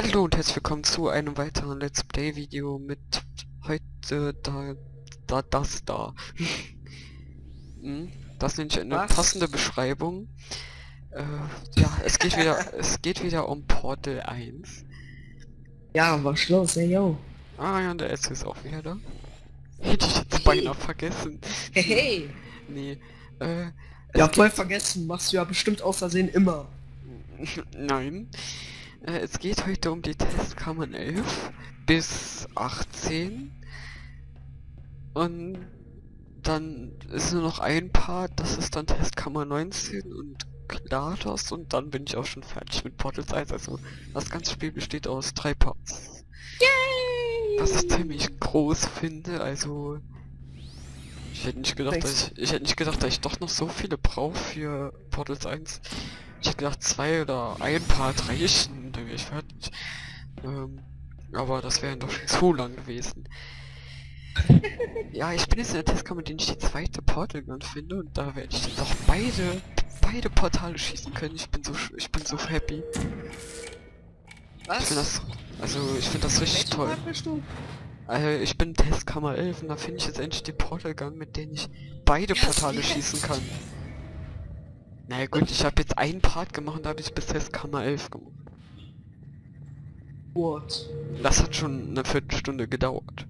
Hallo und herzlich willkommen zu einem weiteren Let's Play Video mit heute das da. Das nenne ich eine passende Beschreibung. Ja, es geht wieder um Portal 1. Ja, was los, ey, yo. Ah ja, und der Ezio ist auch wieder da. Hätte ich jetzt beinahe vergessen. Hey! Nee. Ja, voll vergessen, machst du ja bestimmt aus Versehen immer. Nein. Es geht heute um die Testkammern 11 bis 18. Und dann ist nur noch ein Part, das ist dann Testkammer 19 und GLaDOS, und dann bin ich auch schon fertig mit Portal 1. Also das ganze Spiel besteht aus 3 Parts. Yay! Was ich ziemlich groß finde, also... Ich hätte nicht gedacht, dass ich doch noch so viele brauche für Portal 1. Ich hätte gedacht, 2 oder ein Part reichen, denke ich, fertig. Aber das wäre doch schon zu lang gewesen. Ja, ich bin jetzt in der Testkammer, in der ich die zweite Portal Gun finde, und da werde ich jetzt auch beide Portale schießen können. Ich bin so happy. Was? Ich finde das richtig toll. Also ich bin Testkammer 11 und da finde ich jetzt endlich die Portal Gun, mit denen ich beide Portale schießen kann. Na gut, ich habe jetzt einen Part gemacht und da habe ich bis Testkammer 11 gemacht. What? Das hat schon eine Viertelstunde gedauert.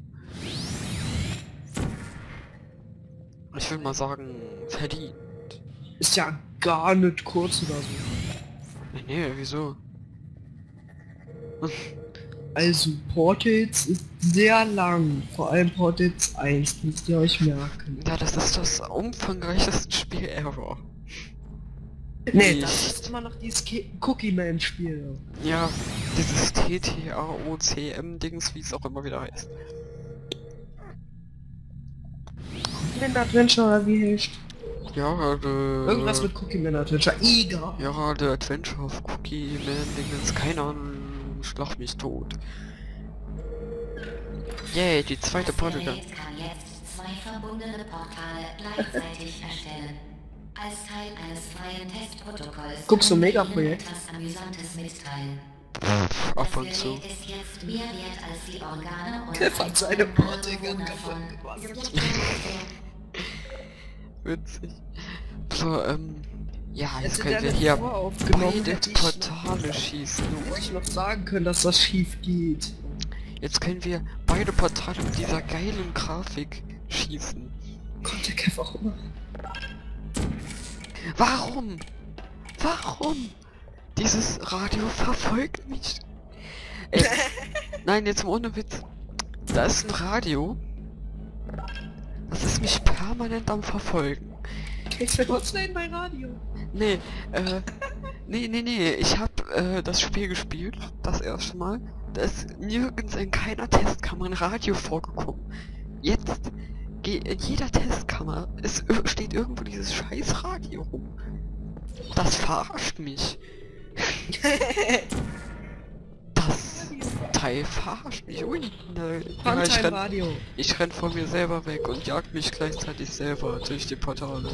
Ich will mal sagen, verdient. Ist ja gar nicht kurz oder so. Nee, wieso? Also Portals ist sehr lang, vor allem Portals 1, müsst ihr euch merken. Ja, das ist das umfangreichste Spiel ever. Nee, das ist immer noch dieses Cookie-Man-Spiel. Ja, dieses TTAOCM-Dings, wie es auch immer wieder heißt. Cookie-Man-Adventure oder wie heißt? Ja, irgendwas mit Cookie-Man-Adventure, egal. Ja, der Adventure of Cookie-Man-Dings, keine Ahnung, schlag mich tot. Yay, die zweite Portal. Gerät kann jetzt 2 verbundene Portale gleichzeitig erstellen. Als Teil eines freien Testprotokolls. Guckst du Megaprojekt? Das Amüsantes mitteilen. Ab und zu. Das Gerät ist jetzt mehr wert als die Organe und der fand seine Portal Gun gefunden. Witzig. So, ja, jetzt können wir hier beide Portale schießen. Hätte ich noch sagen können, dass das schief geht. Jetzt können wir beide Portale mit dieser geilen Grafik schießen. Gott, der Kev auch immer. Warum? Warum? Dieses Radio verfolgt mich. Ey, nein, jetzt ohne Witz. Da ist ein Radio. Das ist mich permanent am Verfolgen. Ich bin kurz in mein Radio. Nee, nee, ich hab das Spiel gespielt, das erste Mal. Da ist nirgends in keiner Testkammer ein Radio vorgekommen. Jetzt, in jeder Testkammer steht irgendwo dieses scheiß Radio rum. Das verarscht mich. Das Teil verarscht mich. Ui, nein. Ich renn vor mir selber weg und jag mich gleichzeitig selber durch die Portale.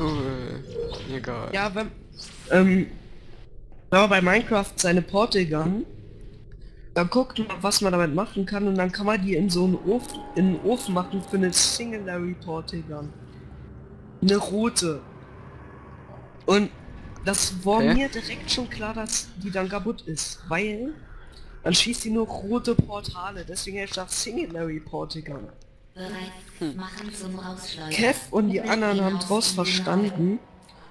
Cool. Egal. Ja, wenn man bei Minecraft seine Portal Gun, dann guckt man, was man damit machen kann, und dann kann man die in so einen Ofen, machen für eine Singularity Portal Gun. Eine rote. Und das war mir direkt schon klar, dass die dann kaputt ist, weil dann schießt die nur rote Portale, deswegen heißt das Singularity Portal Gun. Kev und die anderen haben draus verstanden,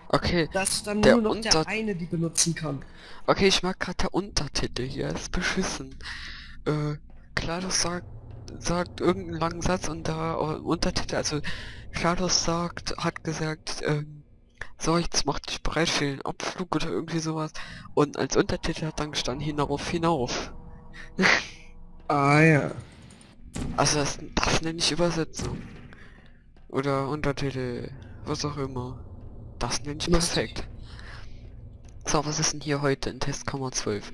okay, dass dann nur noch der eine die benutzen kann. Okay, ich mag gerade der Untertitel hier, ist beschissen. GLaDOS sagt irgendeinen langen Satz, und da Untertitel, also GLaDOS hat gesagt, so, jetzt macht dich bereit für den Abflug oder irgendwie sowas, und als Untertitel hat dann gestanden hinauf. Ah ja. Also das nenne ich Übersetzung. Oder Untertitel. Was auch immer. Das nenne ich perfekt. So, was ist denn hier heute in Testkammer 12?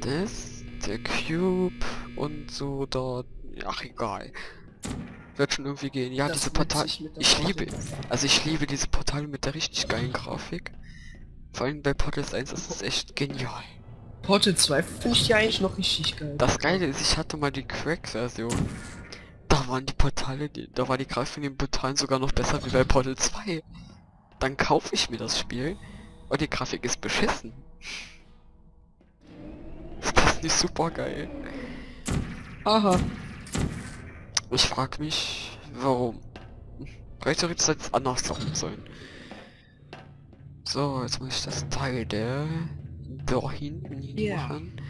Das, der Cube und so da. Ach egal. Wird schon irgendwie gehen. Ja, das diese Portale. Ich liebe diese Portale mit der richtig geilen Grafik. Vor allem bei Portal 1 ist es echt genial. Portal 2 finde ich ja eigentlich noch richtig geil. Das Geile ist, ich hatte mal die Crack-Version. Da waren die Portale, da war die Kraft von den Portalen sogar noch besser wie bei Portal 2. Dann kaufe ich mir das Spiel und die Grafik ist beschissen. Ist das nicht super geil? Aha. Ich frage mich, warum. Vielleicht sollte es jetzt anders sein sollen. So, jetzt muss ich das Teil der da hinten hin machen.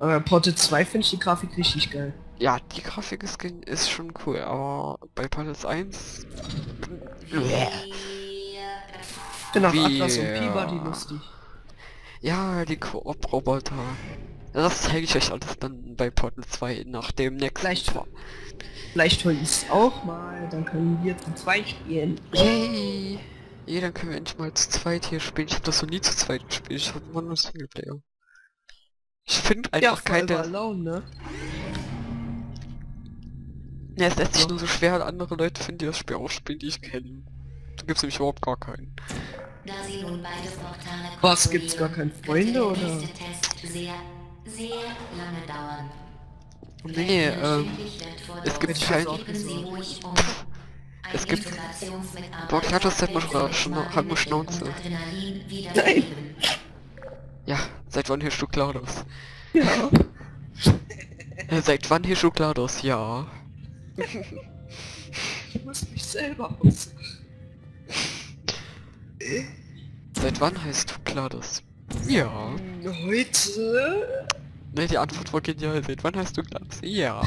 Aber Portal 2 finde ich die Grafik richtig geil. Ja, die Grafik ist schon cool, aber bei Portal 1... Ich bin auf Atlas und P-Body lustig. Ja, die Koop-Roboter. Das zeige ich euch alles dann bei Portal 2 nach dem nächsten. Vielleicht hol ich es auch mal, dann können wir zu zweit spielen. Yay! Yeah, dann können wir endlich mal zu zweit hier spielen. Ich habe das noch nie zu zweit gespielt, ich habe immer nur Singleplayer. Ich finde einfach ja, keinen der... Alone, ne? Ja, es lässt sich nur so schwer, andere Leute finden, die das Spiel auch spielen, die ich kenne. Da gibt's nämlich überhaupt gar keinen. Was, gibt's gar keine Freunde, oder? Nee, es gibt keinen... Es gibt... Boah, GLaDOS hat mal Schnauze. Nein! Ja, seit wann hörst du GLaDOS? Ja. Seit wann hörst du GLaDOS? Ja. Ich muss mich selber aus. Seit wann heißt du GLaDOS? Ja. Heute? Ne, die Antwort war genial. Seit wann heißt du GLaDOS? Ja.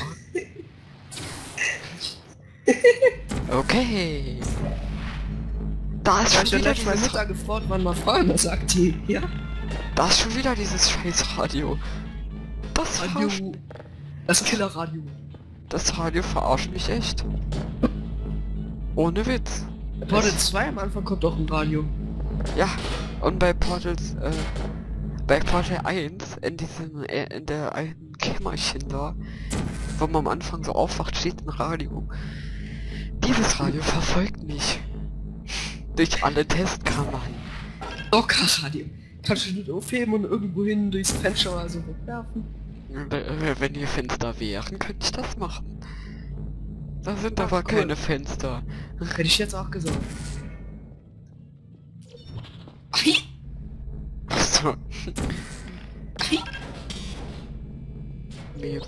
Okay. Da ist schon wieder meine Mutter gefragt, wann mal Fragen sagt die. Ja. Da ist schon wieder dieses scheiß Radio. Das Radio. Das Killerradio. Das Radio verarscht mich echt. Ohne Witz. Bei Portal 2 am Anfang kommt auch ein Radio. Ja, und bei Portal 1, in der einen Kämmerchen da, wo man am Anfang so aufwacht, steht ein Radio. Dieses Radio verfolgt mich. Durch alle Testkammern. Stalker-Radio. Kannst du nicht aufheben und irgendwo hin durchs Fenster oder so wegwerfen? Wenn hier Fenster wären, könnte ich das machen. Da sind aber keine Fenster. Hätte ich jetzt auch gesagt. Achso. Nee,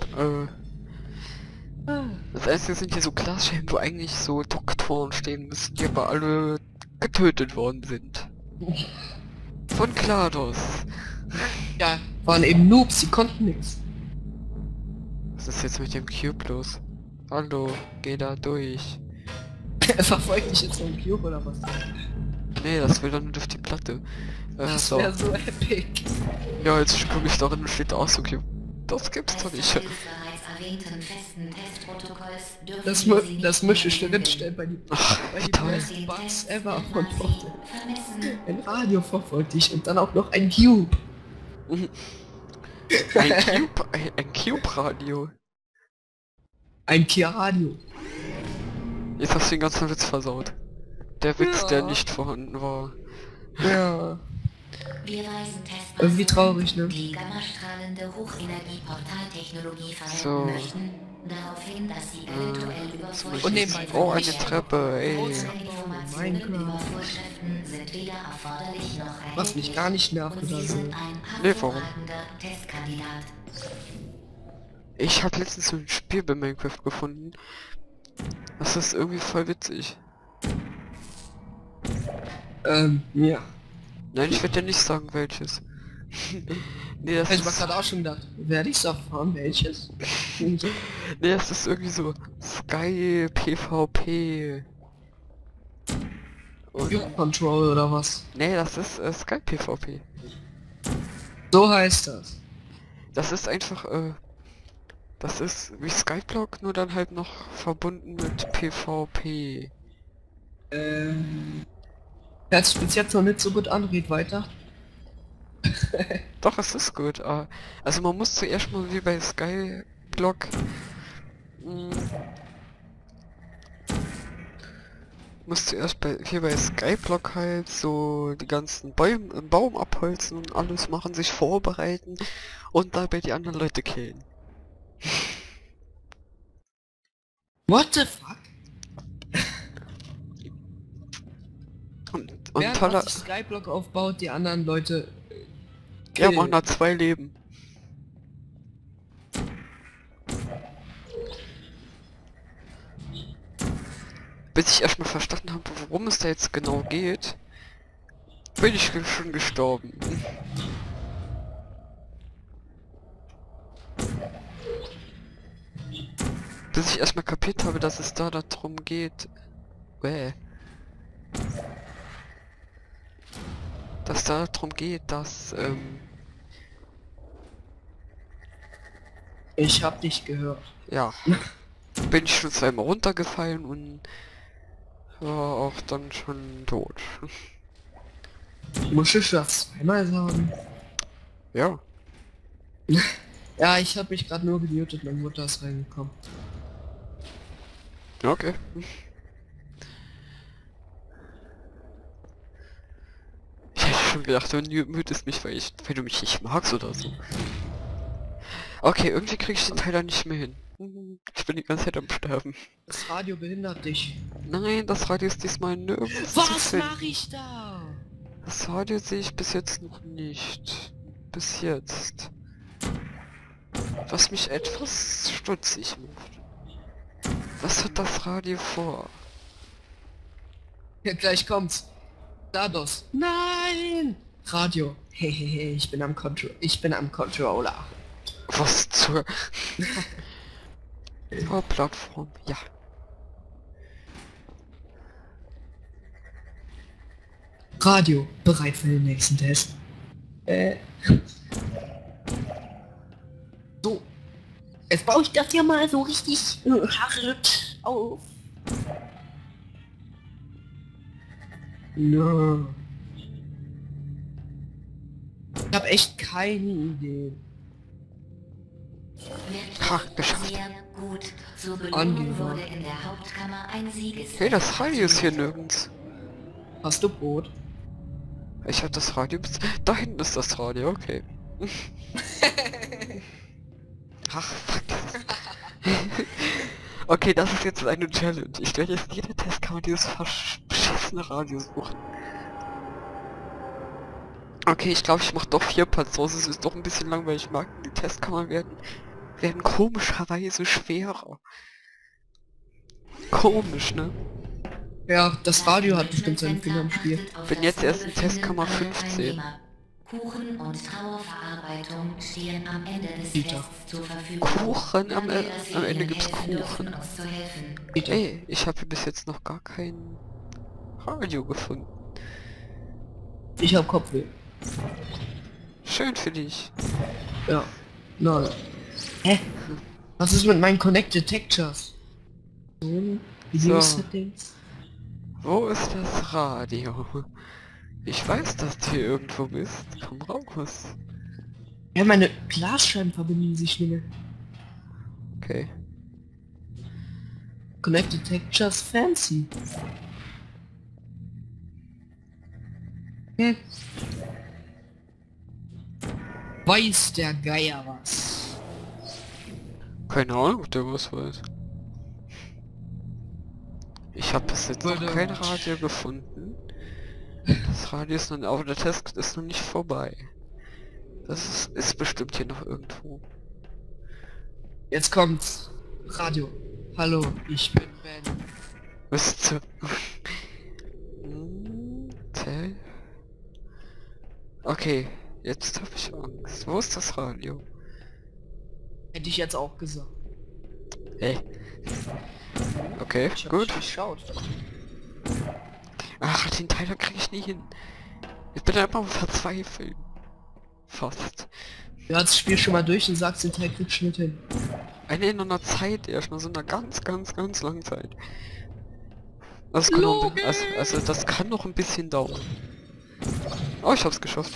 das Einzige sind hier so Glasscheiben, wo eigentlich so Doktoren stehen müssen, die aber alle getötet worden sind. Von GLaDOS. Ja, waren eben Noobs, sie konnten nichts. Was ist jetzt mit dem Cube los? Hallo, geh da durch. Er verfolgt mich jetzt vom Cube oder was? Nee, das will dann durch die Platte. Das wäre so epic. Ja, jetzt gucke ich darin und steht auch so Cube. Das gibt's doch nicht. Das möchte ich drinstellen bei den besten Bugs ever von Portal. Ein Radio verfolgt dich und dann auch noch ein Cube. Ein Cube-Radio. Ein Kia-Radio. Jetzt hast du den ganzen Witz versaut. Der Witz, der nicht vorhanden war. Ja. Irgendwie traurig, ne? Die gammastrahlende Hochenergie-Portaltechnologie verwenden möchten, daraufhin, dass sie eventuell überfordert. Oh, eine Treppe, ey. Vorschriften sind weder erforderlich noch ein. Was mich gar nicht nervt, oder so. Nee, warum? Ich habe letztens so ein Spiel bei Minecraft gefunden. Das ist irgendwie voll witzig. Ja. Nein, ich werde ja nicht sagen, welches. Nee, das ich ist... gerade auch schon gedacht. Werde ich es erfahren, welches? Nee, das ist irgendwie so... Sky PvP... Und Control oder was? Nee, das ist Sky PvP. So heißt das. Das ist einfach... Das ist wie Skyblock, nur dann halt noch verbunden mit PvP. Das spielt jetzt noch nicht so gut an, red weiter. Doch, es ist gut. Also man muss zuerst mal wie bei Skyblock muss zuerst hier bei Skyblock halt so die ganzen Bäume im Baum abholzen und alles machen, sich vorbereiten und dabei die anderen Leute killen. What the fuck? Und toller Skyblock aufbaut, die anderen Leute killen. Ja, man hat 2 Leben. Bis ich erstmal verstanden habe, worum es da jetzt genau geht, bin ich schon gestorben. Bis ich erstmal kapiert habe, dass es da darum geht. Dass da darum geht, dass ich hab dich gehört. Ja. Bin ich schon zweimal runtergefallen und war auch dann schon tot. Muss ich das zweimal sagen? Ja. Ja, ich habe mich gerade nur gemutet, meine Mutter ist reingekommen. Okay. Ich hätte schon gedacht, du mutest mich, weil du mich nicht magst oder so. Okay, irgendwie krieg ich den Teil dann nicht mehr hin. Ich bin die ganze Zeit am Sterben. Das Radio behindert dich. Nein, das Radio ist diesmal nirgends. Was mache ich da? Das Radio sehe ich bis jetzt noch nicht. Bis jetzt. Was mich etwas stutzig macht. Was hat das Radio vor? Ja, gleich kommt's. GLaDOS. Nein! Radio. Hehehe, ich bin am Controller. Was zur... Plattform, ja. Radio, bereit für den nächsten Test. So. Jetzt baue ich das ja mal so richtig hart auf. No. Ich habe echt keine Idee. Geschafft. Gut, zur Belohnung wurde in der Hauptkammer ein Sieges. Hey, das Radio ist hier nirgends. Hast du Brot? Ich hab das Radio bis... Da hinten ist das Radio, okay. Ach, fuck. Okay, das ist jetzt eine Challenge. Ich werde jetzt jede Testkammer dieses verschissene Radio suchen. Okay, ich glaube, ich mache doch 4 Parts raus. Es ist doch ein bisschen langweilig. Ich mag die Testkammer werden komischerweise schwerer. Komisch, ne? Ja, das Radio hat bestimmt seinen Finger im Spiel. Bin jetzt erst in Testkammer 15. Kuchen und Trauerverarbeitung stehen am Ende des Tests zur Verfügung. Kuchen? Am Ende gibt's Kuchen. Ey, ich habe bis jetzt noch gar kein Radio gefunden. Ich hab Kopfweh. Schön für dich. Ja. Nein. Hä? Was ist mit meinen Connected Textures? Wie so. Ist das denn? Wo ist das Radio? Ich weiß, dass du hier irgendwo bist. Komm raus. Ja, meine Glasscheiben verbinden sich nicht mehr. Okay. Connected Textures fancy. Hm. Weiß der Geier was? Keine Ahnung, ob der was weiß. Ich habe bis jetzt noch kein Radio gefunden. Das Radio ist nun auf der Test ist noch nicht vorbei. Das ist bestimmt hier noch irgendwo. Jetzt kommt's. Radio. Hallo, ich bin Ben. Was zur... Okay, jetzt habe ich Angst. Wo ist das Radio? Hätte ich jetzt auch gesagt. Hey. Okay, ich gut. Geschaut. Ach, den Teil kriege ich nie hin. Ich bin einfach verzweifelt. Fast. Du hast das Spiel schon mal durch und sagst, den Teil kriegst du nicht hin. In einer Zeit erstmal, so einer ganz, ganz, ganz langen Zeit. Das kann noch, also das kann noch ein bisschen dauern. Oh, ich hab's geschafft.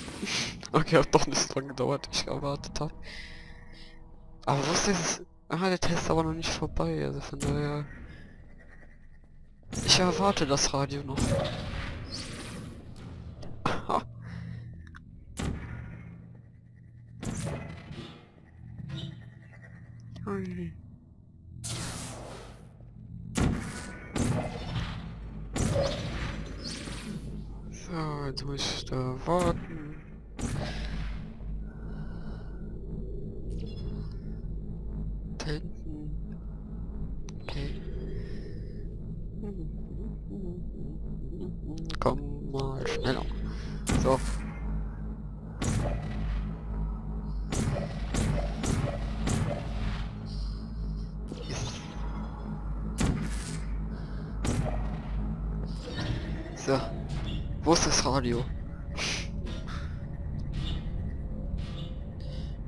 Okay, hat doch nicht so lange gedauert, ich erwartet habe. Aber was ist... Ah, der Test ist aber noch nicht vorbei, also von daher... Ich erwarte das Radio noch. So, jetzt muss ich da warten. Da hinten. Okay. Komm mal schneller. So. So. Wo ist das Radio?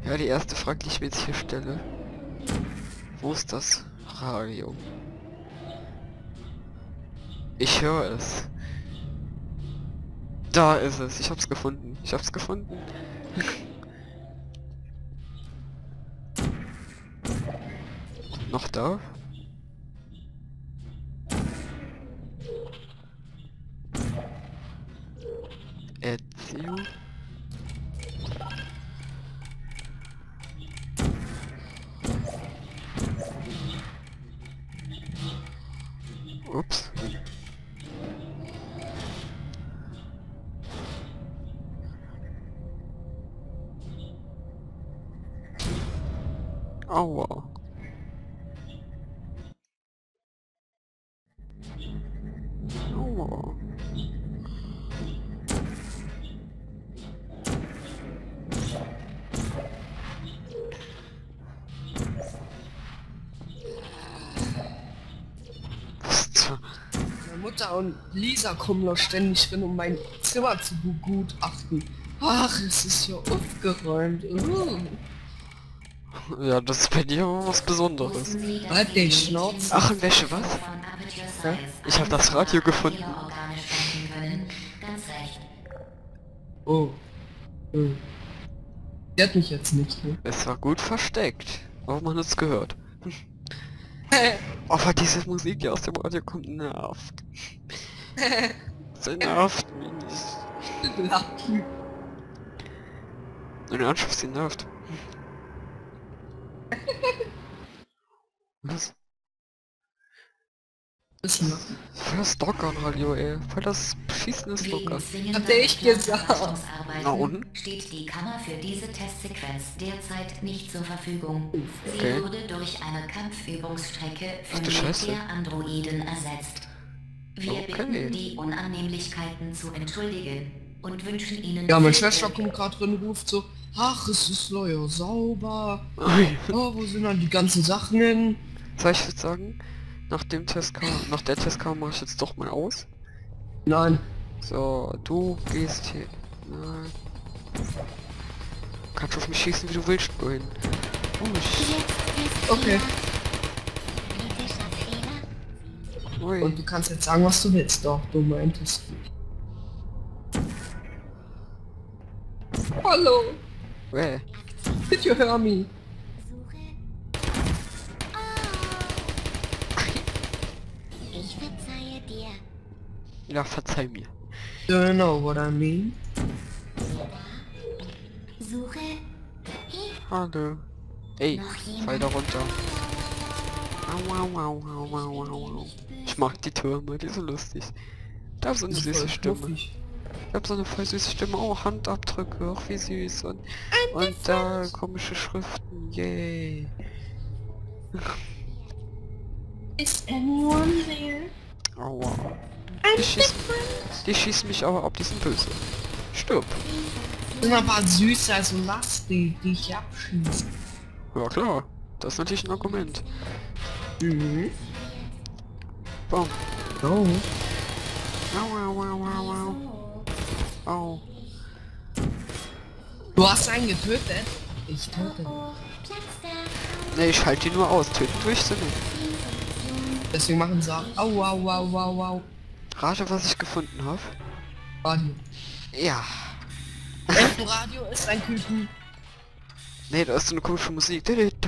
Ja, die erste Frage, die ich mir jetzt hier stelle. Wo ist das Radio? Ich höre es. Da ist es. Ich hab's gefunden. Ich hab's gefunden. Noch da? Ezio? Ups. Aua. Aua. Meine Mutter und Lisa kommen noch ständig hin, um mein Zimmer zu begutachten. Ach, es ist ja aufgeräumt. Ja, das ist bei dir was Besonderes. Halt den Schnauze. Ach, und Wäsche, was? Ja? Ich habe das Radio gefunden. Oh. Der hat mich jetzt nicht, ne? Es war gut versteckt. Aber man hat's gehört. Aber diese Musik, die aus dem Radio kommt, nervt. Sie nervt mich nicht. Eine Anschrift, sie nervt. Was? Voll das Stalker-Radio, ey. Voll das beschissene Stalker. Habt ihr echt gesagt? Na und? Steht die Kammer für diese Testsequenz derzeit nicht zur Verfügung. Sie wurde durch eine Kampfübungsstrecke von Militär-Androiden ersetzt. Wir bitten, die Unannehmlichkeiten zu entschuldigen und wünschen ihnen... Ja, meine Schwester kommt gerade drin, ruft so, ach, es ist neu, sauber. Oh, wo sind dann die ganzen Sachen hin? Soll ich jetzt sagen? Nach der Testkammer mache ich jetzt doch mal aus. Nein. So, du gehst hier. Nein. Kannst du auf mich schießen, wie du willst, wohin. Oh, okay. Ui. Und du kannst jetzt sagen, was du willst, doch, du meintest. Hallo. Where? Did you hear me? Ja, verzeih mir. Do you know what I mean? Suche. Hallo. Ey, fall da runter. Au. Ich mag die Türme, die sind lustig. Da ist so eine süße Stimme. Ich hab so eine voll süße Stimme. Oh, Handabdrücke, auch wie süß. Und da komische Schriften. Yay. Is anyone there? Aua. Die schießen mich aber ab, die sind böse. Stirb. Das sind aber süßer als Lastig, die ich abschieße. Ja klar, das ist natürlich ein Argument. Mhm. Boom. Oh. Au. Au. Du hast einen getötet? Ich töte. Ne, ich halte die nur aus. Töten tue ich sie nicht. Deswegen machen sie auch. Au, au, au, au, au. Rate, was ich gefunden habe. Radio. Ja. Ein Radio ist ein Küken. Nee, da ist so eine komische Musik. Jetzt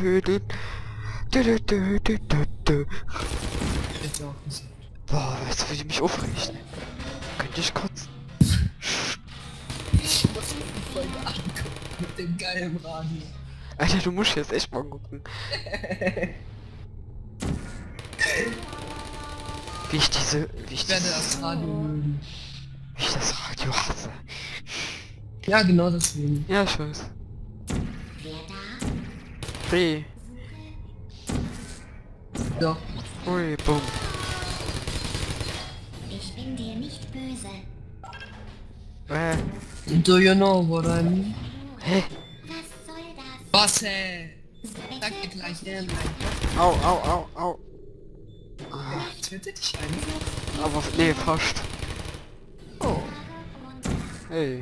auch Boah, weißt du, wie ich mich aufregt? Könnte ich kotzen. Ich muss mir die Folge angucken mit dem geilen Radio. Alter, du musst jetzt echt mal gucken. Wie ich das Radio hasse. Ja, genau deswegen. Ja, ich weiß. Free. Doch. Ui, bumm. Ich bin dir nicht böse. Do you know what I mean? Hä? Was soll das? Was, hä? Sag dir gleich, au, au, au, au. Ah. Tötet dich ein. Aber, nee, fast. Oh. Hey.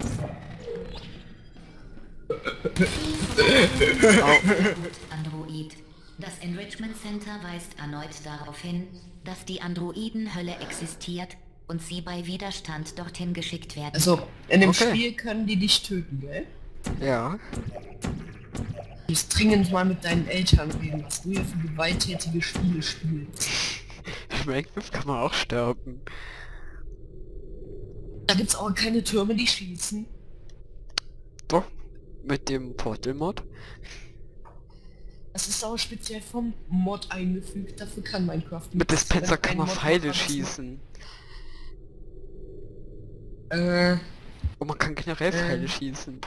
Android. Das Enrichment Center weist erneut darauf hin, dass die Androidenhölle existiert und sie bei Widerstand dorthin geschickt werden. Also, in dem Spiel können die dich töten, gell? Ja. Du musst dringend mal mit deinen Eltern reden, was du hier für gewalttätige Spiele spielst. In Minecraft kann man auch sterben. Da gibt's auch keine Türme, die schießen. Doch. Mit dem Portal-Mod. Das ist auch speziell vom Mod eingefügt, dafür kann Minecraft nicht. Mit Dispenser kann man Pfeile schießen. Und man kann generell Pfeile schießen.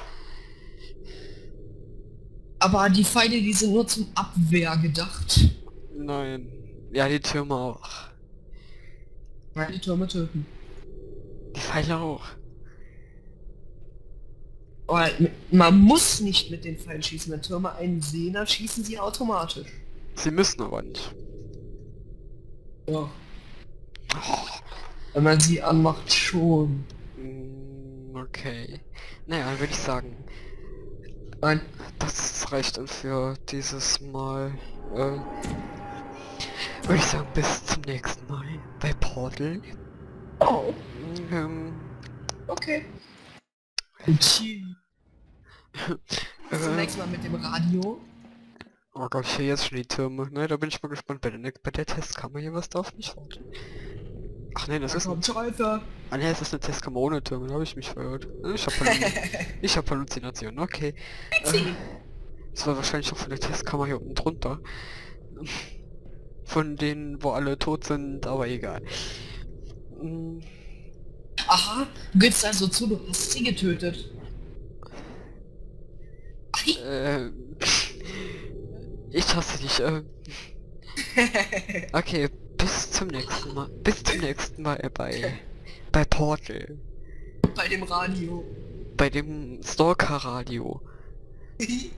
Aber die Pfeile, die sind nur zum Abwehr gedacht. Nein. Ja, die Türme auch. Nein, die Türme töten. Die Pfeile auch. Oh, man muss nicht mit den Pfeilen schießen, wenn Türme einen sehen, dann schießen sie automatisch. Sie müssen aber nicht. Ja. Oh. Wenn man sie anmacht, schon. Okay. Naja, dann würde ich sagen. Nein, das reicht dann für dieses Mal. Würde ich sagen, bis zum nächsten Mal bei Portal. Oh. Okay. Zum nächsten Mal mit dem Radio. Oh Gott, hier jetzt schon die Türme. Ne, da bin ich mal gespannt. Bei der Testkammer hier was darf nicht warten. Ach nein, das ist ein Teufel. Ah ne, es ist eine Testkammer ohne Türme, da habe ich mich verhört. Ich hab Halluzinationen, okay. Das war wahrscheinlich auch von der Testkammer hier unten drunter. Von denen, wo alle tot sind, aber egal. Aha, du gibst also zu, du hast sie getötet. Ich hasse dich, Okay, bis zum nächsten Mal. Bis zum nächsten Mal bei Portal. Bei dem Radio. Bei dem Stalker-Radio. Ich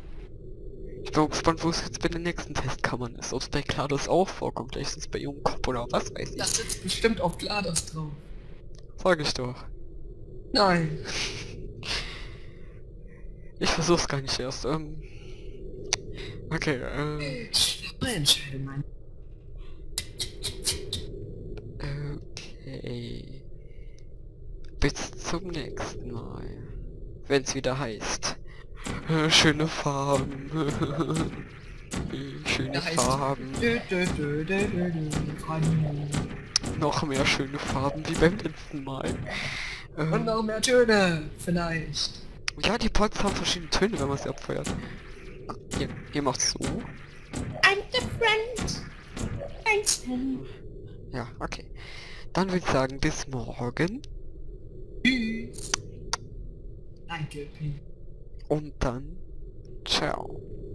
bin gespannt, wo es jetzt bei den nächsten Testkammern ist. Ob es bei GLaDOS auch vorkommt. Vielleicht ist es bei ihrem Kopf oder was weiß ich. Das sitzt bestimmt auf GLaDOS drauf. Sag ich doch. Nein. Ich versuch's gar nicht erst. Okay, okay. Bis zum nächsten Mal. Wenn's wieder heißt. Schöne Farben. Schöne Farben. Noch mehr schöne Farben wie beim letzten Mal. Und noch mehr Töne, vielleicht. Ja, die Pots haben verschiedene Töne, wenn man sie abfeuert. Ihr macht so. I'm different. Einzeln. Ja, okay. Dann würde ich sagen, bis morgen. Tschüss. Danke. Und dann, ciao.